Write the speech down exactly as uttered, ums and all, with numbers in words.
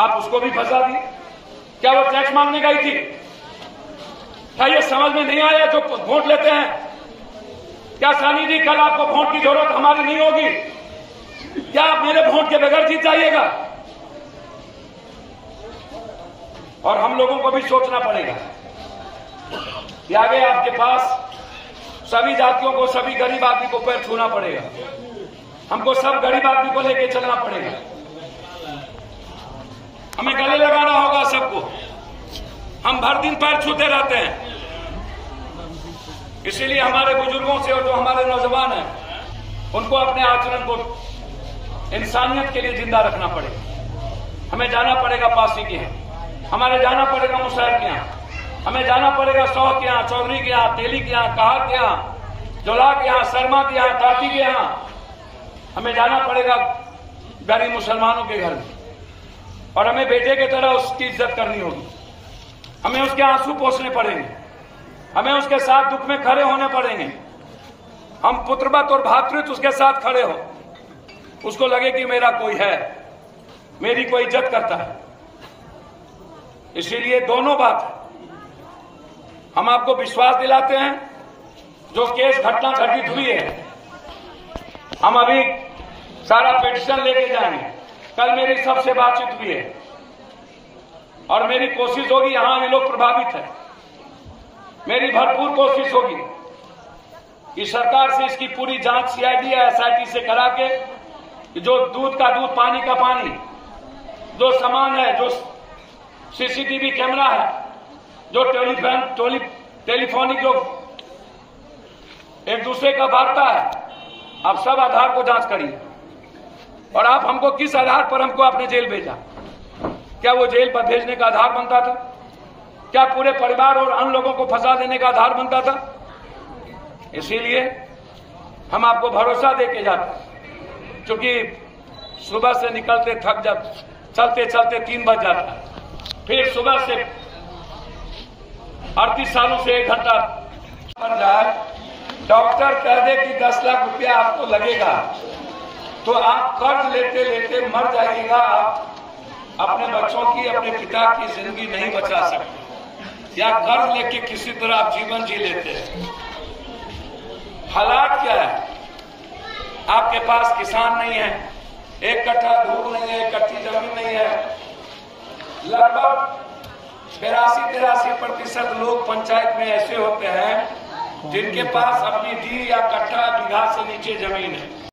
आप उसको भी फंसा दिए। क्या वो टैक्स मांगने गई थी? क्या ये समझ में नहीं आया जो वोट लेते हैं? क्या सानी जी कल आपको वोट की जरूरत हमारी नहीं होगी? क्या आप मेरे वोट के बगैर जीत जाइएगा? और हम लोगों को भी सोचना पड़ेगा कि आगे आपके पास सभी जातियों को, सभी गरीब आदमी को पैर छूना पड़ेगा। हमको सब गरीब आदमी को लेके चलना पड़ेगा। हमें गले लगाना होगा सबको। हम भर दिन पैर छूते रहते हैं। इसीलिए हमारे बुजुर्गों से और जो हमारे नौजवान हैं, उनको अपने आचरण को इंसानियत के लिए जिंदा रखना पड़ेगा। हमें जाना पड़ेगा पासी के यहाँ, हमारे जाना पड़ेगा मुसैर के यहाँ, हमें जाना पड़ेगा सौ के यहाँ, चौधरी के यहाँ, तेली के यहाँ, कहार के यहाँ, जोला के यहाँ, शर्मा के यहाँ, टाटी के यहाँ। हमें जाना पड़ेगा गरीब मुसलमानों के घर में और हमें बेटे की तरह उसकी इज्जत करनी होगी। हमें उसके आंसू पोंछने पड़ेंगे, हमें उसके साथ दुख में खड़े होने पड़ेंगे। हम पुत्रवत और भातृत्व उसके साथ खड़े हो, उसको लगे कि मेरा कोई है, मेरी कोई इज्जत करता है। इसीलिए दोनों बात हम आपको विश्वास दिलाते हैं। जो केस घटना घटित हुई है, हम अभी सारा पिटिशन लेके जाएंगे। कल मेरी सबसे बातचीत हुई है और मेरी कोशिश होगी, यहाँ ये लोग प्रभावित है, मेरी भरपूर कोशिश होगी कि सरकार से इसकी पूरी जांच सीआईडी या एसआईटी से करा के जो दूध का दूध, पानी का पानी, जो सामान है, जो सीसीटीवी कैमरा है, जो टेलीफोन टेलीफोनिक जो एक दूसरे का वार्ता है, आप सब आधार को जांच करिए। और आप हमको किस आधार पर हमको आपने जेल भेजा? क्या वो जेल पर भेजने का आधार बनता था? क्या पूरे परिवार और अन्य लोगों को फंसा देने का आधार बनता था? इसीलिए हम आपको भरोसा दे के जाते, क्योंकि सुबह से निकलते थक जाते, चलते चलते तीन बज जाता, फिर सुबह से अड़तीस सालों से एक घंटा बन जाए। डॉक्टर कह दे कि दस लाख रुपया आपको लगेगा तो आप कर्ज लेते लेते मर जाइएगा। आप अपने बच्चों की, अपने पिता की जिंदगी नहीं बचा सकते, या कर्ज लेके किसी तरह आप जीवन जी लेते हैं। हालात क्या है? आपके पास किसान नहीं है, एक कट्ठा धूप नहीं है, एक कट्ठी जमीन नहीं है। लगभग तिरासी तिरासी प्रतिशत लोग पंचायत में ऐसे होते हैं जिनके पास अपनी डी या कट्ठा बीघा से नीचे जमीन है।